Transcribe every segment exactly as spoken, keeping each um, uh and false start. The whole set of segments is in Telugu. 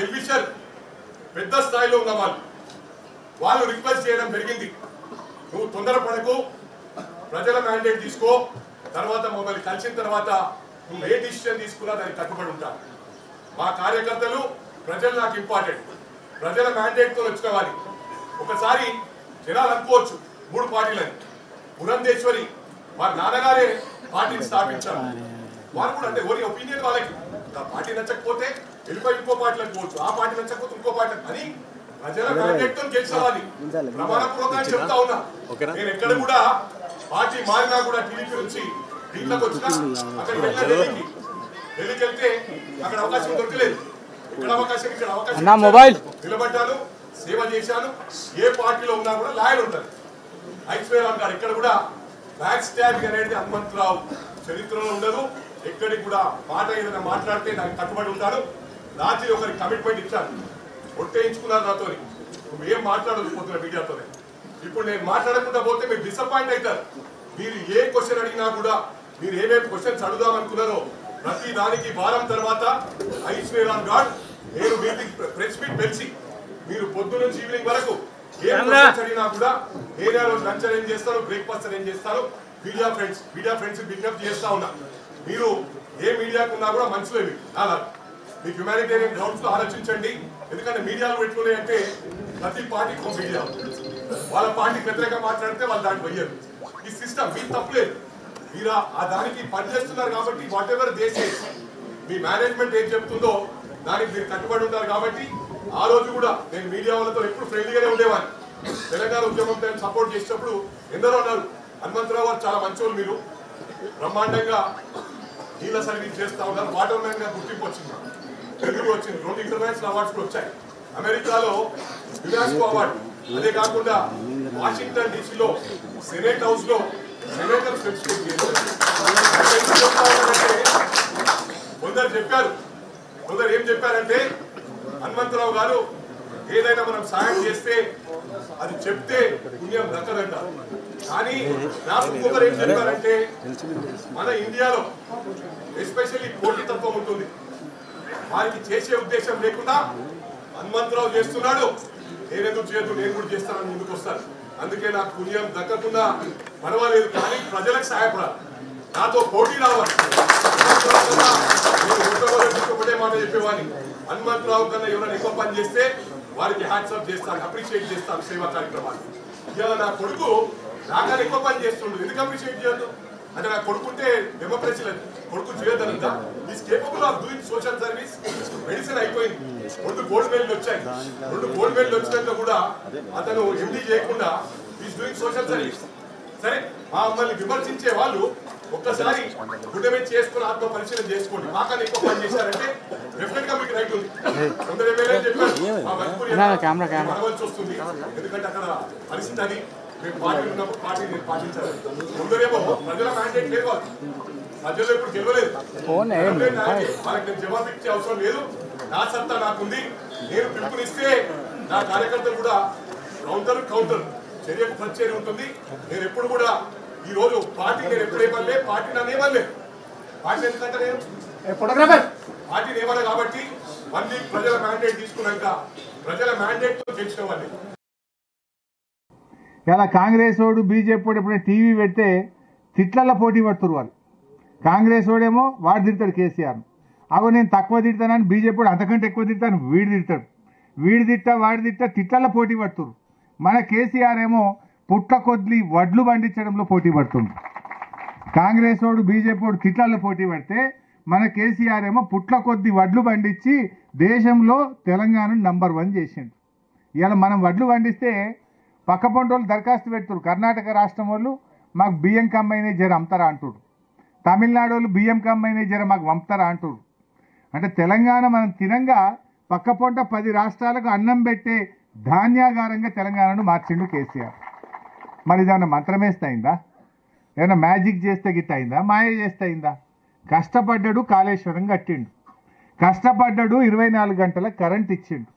బిల్విషర్ పెద్ద స్థాయిలో ఉన్న వాళ్ళు వాళ్ళు రిక్వెస్ట్ చేయడం జరిగింది, నువ్వు తొందరపడకు, ప్రజల మ్యాండేట్ తీసుకో, తర్వాత మమ్మల్ని కలిసిన తర్వాత నువ్వు ఏ డిసిషన్ తీసుకున్నా దానికి కట్టుబడి ఉంటాను. మా కార్యకర్తలు ప్రజలు నాకు ఇంపార్టెంట్, ప్రజల మ్యాండేట్తో వచ్చుకోవాలి. ఒకసారి జనాలు అనుకోవచ్చు మూడు పార్టీలని, పురంధేశ్వరి వారి నాన్నగారే పార్టీని స్థాపించారు, వారు కూడా అంటే ఓరి ఒపీనియన్ వాళ్ళకి పార్టీ నచ్చకపోతే వెళ్ళిపోయి ఇంకో పార్టీలకు పోవచ్చు, ఆ పార్టీ నచ్చకపోతే ఇంకో పార్టీ అని ప్రజల మ్యాండేట్తో గెలిచేవాళ్ళని ప్రమాణపూర్వకంగా చెప్తా ఉన్నా. నేను ఎక్కడ కూడా పార్టీ మారినా కూడా టీడీపీ నుంచి ఢిల్లీకి వచ్చినా అక్కడ వెళ్ళిన ఢిల్లీకి ఢిల్లీకి వెళ్తే అక్కడ అవకాశం దొరకలేదు, ఇక్కడ అవకాశం ఇక్కడ అవకాశం, నిలబడ్డాను, సేవ చేశాను. ఏ పార్టీలో ఉన్నా కూడా లాయల్ ఉంటారు. ఐశ్వర్యం గారు ఇక్కడ కూడా బ్యాక్ స్టాబింగ్ అనేది హనుమంతరావు చరిత్రలో ఉండదు, ఎక్కడికి కూడా మాట ఏదైనా మాట్లాడితే నాకు కట్టుబడి ఉంటారు. రాత్రి ఒకరికి కమిట్మెంట్ ఇచ్చాను, ఒట్టేయించుకున్నారు నాతో, నువ్వు ఏం మాట్లాడకపోతున్నా మీడియాతోనే. ఇప్పుడు నేను మాట్లాడకుండా పోతే మీరు డిసప్పాయింట్ అవుతారు. మీరు ఏ క్వశ్చన్ అడిగినా కూడా మీరు ఏమేమి క్వశ్చన్స్ అడుగుదామనుకున్నారో ప్రతి దానికి వారం తర్వాత ఐశ్వర్యం గారు నేను మీది ప్రెస్ మీట్ పెంచి మీరు పొద్దున్న నుంచి ఈవినింగ్ వరకు ఏ క్వశ్చన్స్ అడిగినా కూడా ఏరియా రోజు లంచ్ అరేంజ్ చేస్తారు, బ్రేక్ఫాస్ట్ అరేంజ్ చేస్తారు. మీడియా ఫ్రెండ్స్ మీడియా ఫ్రెండ్స్ బిజ్ఞప్తి చేస్తా ఉన్నా, మీరు ఏ మీడియాకు ఉన్నా కూడా మంచిలేవి అలా మీకు హ్యూమానిటేరియన్ గ్రౌండ్స్లో ఆలోచించండి. ఎందుకంటే మీడియాలో పెట్టుకునే అంటే ప్రతి పార్టీకి ఒక మీడియా, వాళ్ళ పార్టీకి వ్యతిరేకంగా మాట్లాడితే వాళ్ళు దాన్ని పోయారు. ఈ సిస్టమ్ మీరు తప్పలేదు, మీరు ఆ దానికి పనిచేస్తున్నారు కాబట్టి వాట్ ఎవర్ చేసే మీ మేనేజ్మెంట్ ఏం చెప్తుందో దానికి మీరు కట్టుబడి ఉంటారు. కాబట్టి ఆ రోజు కూడా నేను మీడియా వాళ్ళతో ఎప్పుడు ఫ్రెండ్లీగానే ఉండేవాడిని. తెలంగాణ ఉద్యమం నేను సపోర్ట్ చేసేటప్పుడు ఎందరో ఉన్నారు, హనుమంతరావు గారు చాలా మంచివాళ్ళు, మీరు బ్రహ్మాండంగా నీళ్ళ సర్వీస్ చేస్తూ ఉన్నారు, వాటర్ మ్యాన్గా గుర్తింపు వచ్చింది, తెలుగు వచ్చింది, రెండు ఇంటర్నేషనల్ అవార్డ్స్ కూడా వచ్చాయి, అమెరికాలో యునెస్కో అవార్డు, అదే కాకుండా వాషింగ్టన్ డీసీలో సెనేట్ హౌస్లో సెనేటర్ సర్టిఫికేట్ చేశారు. కొందరు చెప్పారు, కొందరు ఏం చెప్పారంటే హనుమంతరావు గారు ఏదైనా మనం సాయం చేస్తే అది చెప్తే పుణ్యం దక్కదంట. కానీ నాకు ఇంకొకరు ఏం చెప్పారంటే మన ఇండియాలో ఎస్పెషల్లీ పోటీతత్వం ఉంటుంది, వారికి చేసే ఉద్దేశం లేకుండా హనుమంతరావు చేస్తున్నాడు నేనెందుకు చేయదు నేను కూడా చేస్తానని ముందుకు వస్తాను, అందుకే నాకు పుణ్యం దక్కకుండా పర్వాలేదు కానీ ప్రజలకు సహాయపడాలి, నాతో పోటీ రావాలి. ఒకటే మాట చెప్పేవాడిని, హనుమంతరావు కన్నా ఎవరైనా ఎక్కువ పని చేస్తే వారికి హ్యాట్సాప్ చేస్తాను, అప్రిషియేట్ చేస్తాను సేవా కార్యక్రమాలు. ఇవాళ నా కొడుకు నాకన్నా ఎక్కువ పని చేస్తుండ్రు, ఎందుకు అప్రిషియేట్ చేయద్దు అంటే నా కొడుకుంటే డెమోక్రసీ లేదు, కొడుకు చేయదనంత is capable of doing social service. Medicine అయిపోయింది, రెండు గోల్డ్ మెడల్ వచ్చాయి, రెండు గోల్డ్ మెడల్ వచ్చినాక కూడా అతను ఎండీ చేయకుండా ఈజ్ డూయింగ్ సోషల్ సర్వీస్. సరే మా అమ్మల్ని విమర్శించే వాళ్ళు ఒక్కసారి గుడ్డమే చేసుకుని ఆత్మ పరిశీలన చేసుకోండి, మాకన్నా ఎక్కువ పని చేశారంటే డెఫినెట్ గా మీకు రైట్ ఉంది. కొందరు ఏమైనా చెప్పారు వస్తుంది, ఎందుకంటే అక్కడ పరిస్థితి అది, మేము పార్టీ ఉన్నప్పుడు పార్టీ నేను పాటించాలి. కొందరేమో ప్రజల మ్యాండేట్ లేదు, ప్రజలు ఇప్పుడు గెలవలేదు, వాళ్ళకి నేను జవాబు ఇచ్చే అవసరం లేదు, నా సత్తా నాకుంది, నేను పిలుపునిస్తే నా కార్యకర్తలు కూడా కౌంటర్ కౌంటర్ చర్యకు ప్రత్యేక ఉంటుంది. నేను ఎప్పుడు కూడా ఈ రోజు పార్టీ నేను ఎప్పుడు ఏమనలే, పార్టీ నన్ను ఏమనలే, పార్టీ ఎందుకంటే నేను పార్టీని ఏమన్నా కాబట్టి మళ్ళీ ప్రజల మ్యాండేట్ తీసుకున్నాక ప్రజల మ్యాండేట్ తో గెలిచిన వాళ్ళే. ఇలా కాంగ్రెస్ వాడు బీజేపీ వాడు ఎప్పుడైనా టీవీ పెడితే తిట్లల్లో పోటీ పడుతున్నారు వాళ్ళు, కాంగ్రెస్ వాడేమో వాడు తిడతాడు కేసీఆర్, అగో నేను తక్కువ తిడతానని బీజేపీ వాడు అంతకంటే ఎక్కువ తిడతాను వీడు తిడతాడు, వీడి తిట్ట వాడి తిట్ట తిట్లల్లో పోటీ పడుతున్నారు. మన కేసీఆర్ ఏమో పుట్ట కొద్ది వడ్లు పండించడంలో పోటీ పడుతుంది, కాంగ్రెస్ వాడు బీజేపీ వాడు తిట్లల్లో పోటీ పడితే మన కేసీఆర్ ఏమో పుట్ల కొద్ది వడ్లు పండించి దేశంలో తెలంగాణను నంబర్ వన్ చేసిండు. ఇలా మనం వడ్లు పండిస్తే పక్క పొంటి వాళ్ళు దరఖాస్తు పెడుతున్నారు, కర్ణాటక రాష్ట్రం వాళ్ళు మాకు బియ్యం కమ్మైనా జర అమ్ముతారా అంటుడు, తమిళనాడు వాళ్ళు బియ్యం కమ్మైనా జర మాకు వంపుతారా అంటుడు. అంటే తెలంగాణ మనం తినంగా పక్క పొంట పది రాష్ట్రాలకు అన్నం పెట్టే ధాన్యాగారంగా తెలంగాణను మార్చిండు కేసీఆర్. మరి ఏదైనా మంత్రం వేస్తే అయిందా, ఏమైనా మ్యాజిక్ చేస్తే గిట్ట అయిందా, మాయ చేస్తే అయిందా? కష్టపడ్డాడు, కాళేశ్వరం కట్టిండు, కష్టపడ్డాడు, ఇరవై నాలుగు గంటల కరెంట్ ఇచ్చిండు,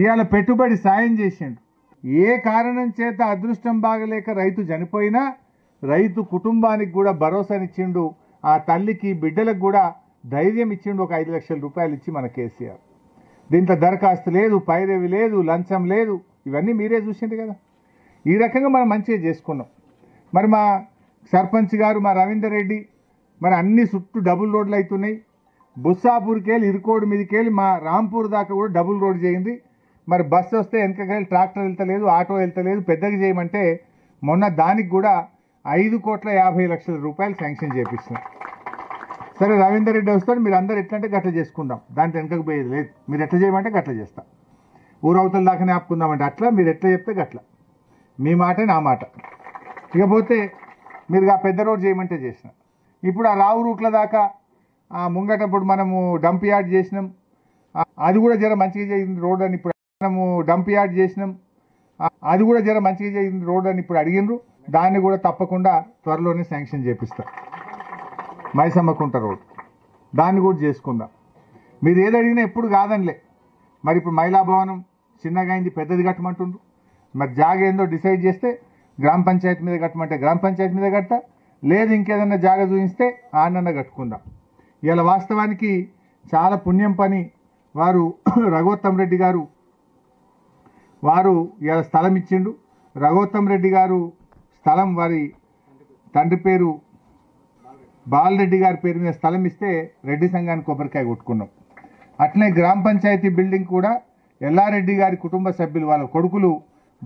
ఇవాళ పెట్టుబడి సాయం చేసిండు. ఏ కారణం చేత అదృష్టం బాగలేక రైతు చనిపోయినా రైతు కుటుంబానికి కూడా భరోసానిచ్చిండు, ఆ తల్లికి బిడ్డలకు కూడా ధైర్యం ఇచ్చిండు, ఒక ఐదు లక్షల రూపాయలు ఇచ్చి మన కేసీఆర్. దీంట్లో దరఖాస్తు లేదు, పైరేవి లేదు, లంచం లేదు, ఇవన్నీ మీరే చూసింది కదా. ఈ రకంగా మనం మంచిగా చేసుకున్నాం. మరి మా సర్పంచ్ గారు మా రవీందర్ రెడ్డి మరి అన్ని చుట్టూ డబుల్ రోడ్లు అవుతున్నాయి. బుస్సాపూర్కి వెళ్ళి ఇరుకోడు మీదకి వెళ్ళి మా రాంపూర్ దాకా కూడా డబుల్ రోడ్ చేయింది. మరి బస్సు వస్తే వెనకకి వెళ్ళి ట్రాక్టర్ వెళ్తలేదు, ఆటో వెళ్తలేదు. పెద్దగా చేయమంటే మొన్న దానికి కూడా ఐదు కోట్ల యాభై లక్షల రూపాయలు శాంక్షన్ చేపిస్తున్నాం. సరే రవీందర్ రెడ్డి వస్తాడు, మీరు అందరు ఎట్లా అంటే గట్ల చేసుకుందాం, దాంట్లో వెనకకు పోయేది లేదు, మీరు ఎట్లా చేయమంటే గట్ల చేస్తా, ఊరవతల దాకానే ఆపుకుందామంటే అట్లా, మీరు ఎట్లా చెప్తే గట్ల, మీ మాటే నా మాట. ఇకపోతే మీరు ఆ పెద్ద రోడ్ చేయమంటే చేసిన. ఇప్పుడు ఆ రావు రూట్ల దాకా ముంగటప్పుడు మనము డంప్ యార్డ్ చేసినాం, అది కూడా జర మంచిగా చేసింది రోడ్ అని ఇప్పుడు మనము డంప్ యార్డ్ చేసినాం అది కూడా జర మంచిగా చేసింది రోడ్ అని ఇప్పుడు అడిగినరు. దాన్ని కూడా తప్పకుండా త్వరలోనే శాంక్షన్ చేపిస్తారు. మైసమ్మకుంట రోడ్ దాన్ని కూడా చేసుకుందాం. మీరు ఏది అడిగినా ఎప్పుడు కాదనిలే. మరి ఇప్పుడు మహిళా భవనం చిన్నగా అయింది, పెద్దది కట్టమంటుండ్రు. మరి జాగ ఏందో డిసైడ్ చేస్తే గ్రామ పంచాయతీ మీద కట్టమంటే గ్రామ పంచాయతీ మీద కట్ట, లేదు ఇంకేదన్నా జాగ చూపిస్తే ఆనన్న కట్టుకుందాం. ఇలా వాస్తవానికి చాలా పుణ్యం పని వారు రఘోత్తమ్ రెడ్డి గారు వారు ఇలా స్థలం ఇచ్చిండు. రఘోత్తమ్ రెడ్డి గారు స్థలం వారి తండ్రి పేరు బాలరెడ్డి గారి పేరు మీద స్థలం ఇస్తే రెడ్డి సంఘానికి కొబ్బరికాయ కొట్టుకున్నాం. అట్లనే గ్రామ పంచాయతీ బిల్డింగ్ కూడా ఎల్లారెడ్డి గారి కుటుంబ సభ్యులు వాళ్ళ కొడుకులు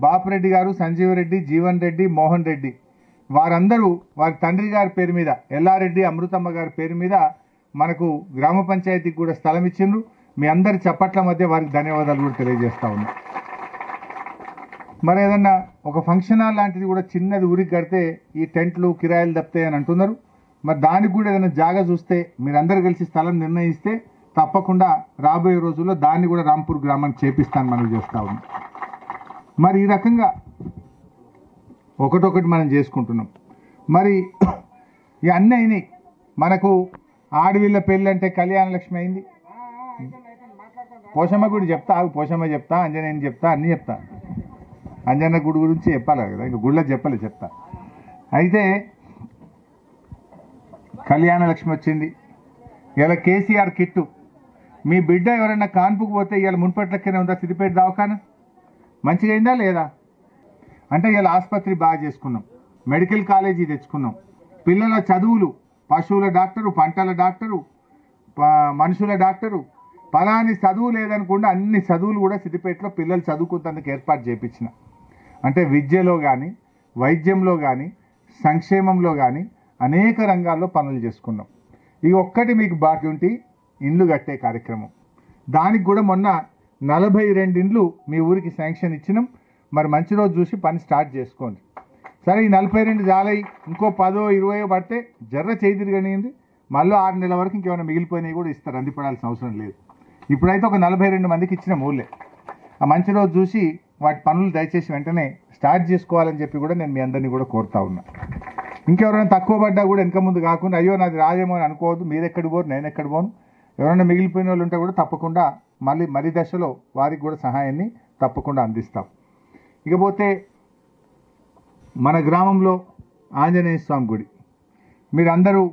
బాపురెడ్డి గారు, సంజీవరెడ్డి, జీవన్ రెడ్డి, మోహన్ రెడ్డి వారందరూ వారి తండ్రి గారి పేరు మీద ఎల్లారెడ్డి అమృతమ్మ గారి పేరు మీద మనకు గ్రామ పంచాయతీకి కూడా స్థలం ఇచ్చిండ్రు. మీ అందరి చప్పట్ల మధ్య వారికి ధన్యవాదాలు కూడా తెలియజేస్తా ఉన్నాం. మరి ఏదన్నా ఒక ఫంక్షన్ హాల్ లాంటిది కూడా చిన్నది ఊరికి కడితే ఈ టెంట్లు కిరాయిలు తప్పితే అని అంటున్నారు. మరి దానికి కూడా ఏదైనా జాగా చూస్తే మీరందరూ కలిసి స్థలం నిర్ణయిస్తే తప్పకుండా రాబోయే రోజుల్లో దాన్ని కూడా రాంపూర్ గ్రామానికి చేపిస్తాను మనం చేస్తా ఉన్నాం. మరి ఈ రకంగా ఒకటొకటి మనం చేసుకుంటున్నాం. మరి ఇవన్నీ అయినాయి. మనకు ఆడవిళ్ళ పెళ్ళి అంటే కళ్యాణ లక్ష్మి అయింది. పోషమ్మ గుడి చెప్తా, పోషమ్మ చెప్తా, అంజనేయని చెప్తా, అన్నీ చెప్తా. అంజన్న గుడి గురించి చెప్పాలి కదా, ఇంకా గుళ్ళకి చెప్పలే, చెప్తా. అయితే కళ్యాణ లక్ష్మి వచ్చింది. ఇలా కేసీఆర్ కిట్టు మీ బిడ్డ ఎవరైనా కాన్పుకు పోతే ఇలా మున్పట్లకే ఉందా? సిద్దిపేట దవాఖానా మంచిగా అయిందా లేదా అంటే ఇలా ఆసుపత్రి బాగా చేసుకున్నాం, మెడికల్ కాలేజీ తెచ్చుకున్నాం, పిల్లల చదువులు పశువుల డాక్టరు, పంటల డాక్టరు, మనుషుల డాక్టరు, పలాని చదువు లేదనుకుండా అన్ని చదువులు కూడా సిద్దిపేటలో పిల్లలు చదువుకున్నందుకు ఏర్పాటు చేయించిన. అంటే విద్యలో కానీ వైద్యంలో కానీ సంక్షేమంలో కానీ అనేక రంగాల్లో పనులు చేసుకున్నాం. ఈ ఒక్కటి మీకు బాకీ ఉంటే ఇండ్లు కట్టే కార్యక్రమం, దానికి కూడా మొన్న నలభై రెండు ఇండ్లు మీ ఊరికి శాంక్షన్ ఇచ్చినాం. మరి మంచి రోజు చూసి పని స్టార్ట్ చేసుకోండి. సరే ఈ నలభై రెండు జాలై ఇంకో పదో ఇరవయో పడితే జర్ర చేతిరిగనింది, మళ్ళీ ఆరు నెలల వరకు ఇంకేమైనా మిగిలిపోయినవి కూడా ఇస్తారు, అందిపడాల్సిన అవసరం లేదు. ఇప్పుడైతే ఒక నలభై రెండు మందికి ఇచ్చిన ఊళ్ళే. ఆ మంచి రోజు చూసి వాటి పనులు దయచేసి వెంటనే స్టార్ట్ చేసుకోవాలని చెప్పి కూడా నేను మీ అందరినీ కూడా కోరుతా ఉన్నా. ఇంకెవరైనా తక్కువ పడ్డా కూడా వెనక ముందు కాకుండా అయ్యో నాది రాదేమో అని అనుకోవద్దు. మీరు ఎక్కడ పోరు, నేను ఎక్కడ పోను. ఎవరైనా మిగిలిపోయిన వాళ్ళు ఉంటే కూడా తప్పకుండా మళ్ళీ మరి దశలో వారికి కూడా సహాయాన్ని తప్పకుండా అందిస్తాం. ఇకపోతే మన గ్రామంలో ఆంజనేయ స్వామి గుడి మీరందరూ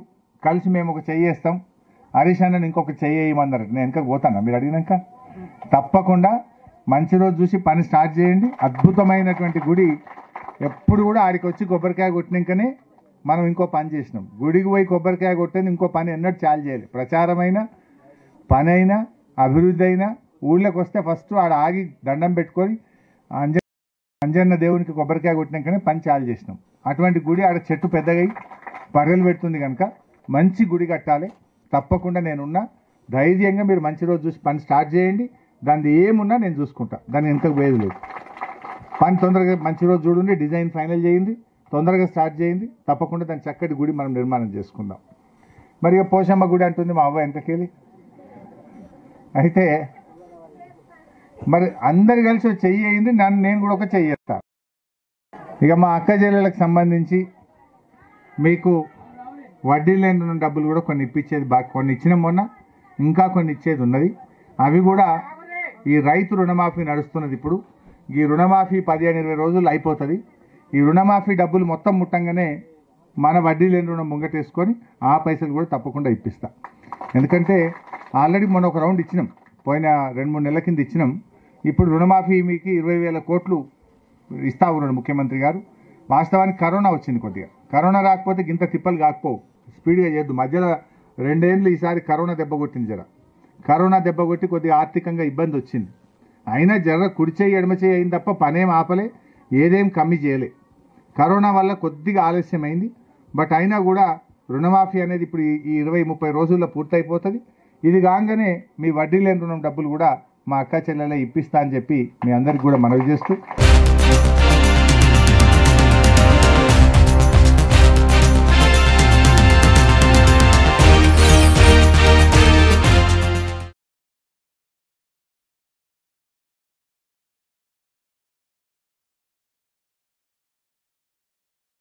కలిసి మేము ఒక చెయ్యేస్తాం, హరీష్ అన్నని ఇంకొక చెయ్యమన్నారు. నేను వెనక పోతాను మీరు అడిగినాక. తప్పకుండా మంచి రోజు చూసి పని స్టార్ట్ చేయండి. అద్భుతమైనటువంటి గుడి. ఎప్పుడు కూడా ఆడికి వచ్చి కొబ్బరికాయ కొట్టినాకనే మనం ఇంకో పని చేసినాం. గుడికి పోయి కొబ్బరికాయ కొట్టేది ఇంకో పని ఎన్నట్టు చాలు చేయాలి. ప్రచారమైన పని అయినా అభివృద్ధి అయినా ఊళ్ళోకి వస్తే ఫస్ట్ ఆడ ఆగి దండం పెట్టుకొని అంజ అంజన్న దేవునికి కొబ్బరికాయ కొట్టినాకనే పని చాలు చేసినాం. అటువంటి గుడి ఆడ చెట్టు పెద్దగా పర్రెలు పెడుతుంది కనుక మంచి గుడి కట్టాలి. తప్పకుండా నేనున్నా. ధైర్యంగా మీరు మంచి రోజు చూసి పని స్టార్ట్ చేయండి. దాన్ని ఏమున్నా నేను చూసుకుంటా, దాన్ని ఎంతకు పోయేది లేదు. పని తొందరగా మంచి రోజు చూడండి, డిజైన్ ఫైనల్ చేయండి, తొందరగా స్టార్ట్ చేయండి. తప్పకుండా దాని చక్కటి గుడి మనం నిర్మాణం చేసుకుందాం. మరి ఇక పోషమ్మ గుడి అంటుంది మా అవ్వ ఎంతకేళి. అయితే మరి అందరు కలిసి చెయ్యి అయింది, నన్ను నేను కూడా ఒక చెయ్యేస్తా. ఇక మా అక్క చెల్లెళ్ళకి సంబంధించి మీకు వడ్డీ లేని డబ్బులు కూడా కొన్ని ఇప్పించేది బాగా కొన్ని ఇచ్చిన మొన్న, ఇంకా కొన్ని ఇచ్చేది ఉన్నది. అవి కూడా ఈ రైతు రుణమాఫీ నడుస్తున్నది. ఇప్పుడు ఈ రుణమాఫీ పదిహేను ఇరవై రోజులు అయిపోతుంది. ఈ రుణమాఫీ డబ్బులు మొత్తం ముట్టంగానే మన వడ్డీ లేని రుణం ముంగటేసుకొని ఆ పైసలు కూడా తప్పకుండా ఇప్పిస్తా. ఎందుకంటే ఆల్రెడీ మొన్న ఒక రౌండ్ ఇచ్చినాం పోయిన రెండు మూడు నెలల కింద ఇచ్చినాం. ఇప్పుడు రుణమాఫీ మీకు ఇరవై వేల కోట్లు ఇస్తా ఉన్నాడు ముఖ్యమంత్రి గారు. వాస్తవానికి కరోనా వచ్చింది, కొద్దిగా కరోనా రాకపోతే ఇంత తిప్పలు కాకపోవు, స్పీడ్గా చేయొద్దు. మధ్యలో రెండేళ్ళు ఈసారి కరోనా దెబ్బ కొట్టింది, జర కరోనా దెబ్బ కొట్టి కొద్దిగా ఆర్థికంగా ఇబ్బంది వచ్చింది. అయినా జర కుడిచేయి ఎడమచేయి అయింది తప్ప పనేం ఆపలే, ఏదేం కమ్మి చేయలే. కరోనా వల్ల కొద్దిగా ఆలస్యమైంది, బట్ అయినా కూడా రుణమాఫీ అనేది ఇప్పుడు ఈ ఇరవై ముప్పై రోజుల్లో పూర్తయిపోతుంది. ఇది కాగానే మీ వడ్డీ లేని రుణం డబ్బులు కూడా మా అక్క చెల్లెలే ఇప్పిస్తా అని చెప్పి మీ అందరికీ కూడా మనవి చేస్తూ